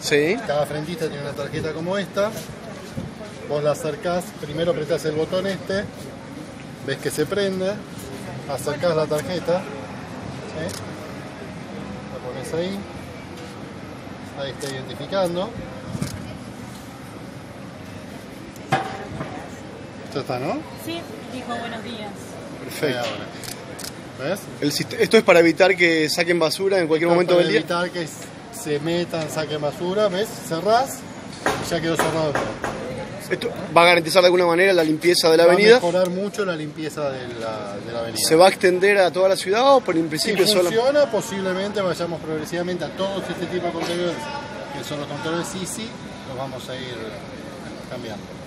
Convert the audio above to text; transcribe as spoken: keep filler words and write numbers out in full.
Sí. Cada frentista tiene una tarjeta como esta. Vos la acercás, primero apretás el botón este, ves que se prende, acercás la tarjeta, ¿sí? La pones ahí, ahí está identificando. Ya está, ¿no? Sí, dijo buenos días. Perfecto. ¿Ves? El, esto es para evitar que saquen basura en cualquier momento del día. Para evitar que se metan, saquen basura, ¿ves? Cerrás y ya quedó cerrado. Esto va a garantizar de alguna manera la limpieza de la va avenida. Va a mejorar mucho la limpieza de la, de la avenida. ¿Se va a extender a toda la ciudad o por en principio solo? Si funciona, solo... posiblemente vayamos progresivamente a todos este tipo de contenedores, que son los contenedores I C I, los vamos a ir cambiando.